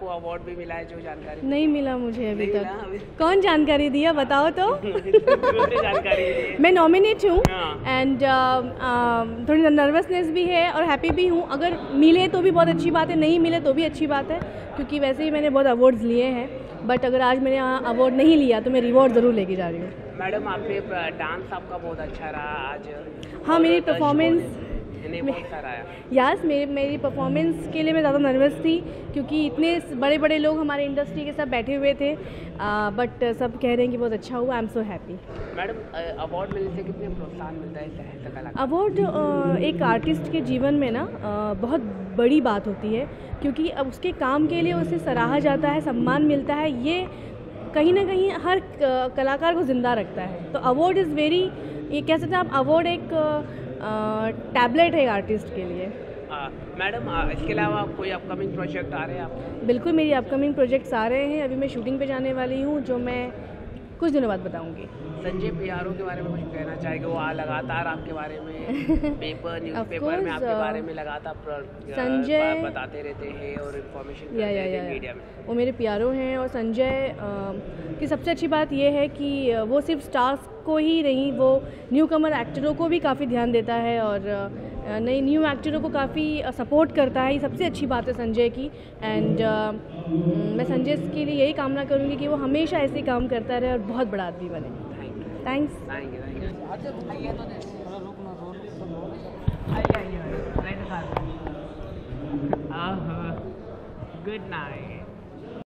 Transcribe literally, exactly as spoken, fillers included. आपको अवार्ड भी मिला है जो जानकारी? नहीं मिला मुझे अभी तक। कौन जानकारी दिया बताओ तो? जानकारी मैं नॉमिनेट हूँ एंड थोड़ी नर्वसनेस भी है और हैप्पी भी हूँ। अगर मिले तो भी बहुत अच्छी बात है, नहीं मिले तो भी अच्छी बात है क्योंकि वैसे ही मैंने बहुत अवार्ड्स लिए हैं, बट अगर आज मैंने अवार्ड नहीं लिया तो मैं रिवॉर्ड ज़रूर लेके जा रही हूँ। मैडम आपके डांस आपका बहुत अच्छा रहा आज? हाँ मेरी परफॉर्मेंस यस मेरी मेरी परफॉर्मेंस के लिए मैं ज़्यादा नर्वस थी क्योंकि इतने बड़े बड़े लोग हमारे इंडस्ट्री के साथ बैठे हुए थे, बट सब कह रहे हैं कि बहुत अच्छा हुआ। I am so happy. Madam award मिलने से कितने प्रोत्साहन मिलता है? अवार्ड एक आर्टिस्ट के जीवन में ना बहुत बड़ी बात होती है क्योंकि अब उसके काम के लिए उसे सराहा जाता है, सम्मान मिलता है, ये कहीं ना कहीं हर कलाकार को जिंदा रखता है। तो अवार्ड इज़ वेरी, ये कह सकते हैं आप, अवार्ड एक टैबलेट है आर्टिस्ट के लिए। मैडम इसके अलावा कोई अपकमिंग प्रोजेक्ट आ रहे हैं आप? बिल्कुल मेरी अपकमिंग प्रोजेक्ट्स आ रहे हैं। अभी मैं शूटिंग पे जाने वाली हूँ जो मैं कुछ दिनों बाद बताऊँगी। संजय पियारो के बारे में कुछ कहना चाहेंगे? वो लगातार आपके बारे में पेपर न्यूज़ पेपर में आपके बारे में लगातार संजय बताते रहते हैं और इन्फॉर्मेशन मीडिया में। वो मेरे प्यारो हैं और संजय की सबसे अच्छी बात यह है कि वो सिर्फ स्टार्स को ही नहीं, वो न्यू कमर एक्टरों को भी काफ़ी ध्यान देता है और नई न्यू एक्टरों को काफ़ी सपोर्ट करता है। ये सबसे अच्छी बात है संजय की। एंड uh, मैं संजय के लिए यही कामना करूँगी कि वो हमेशा ऐसे काम करता रहे और बहुत बड़ा आदमी बने। थैंक्स। Good night.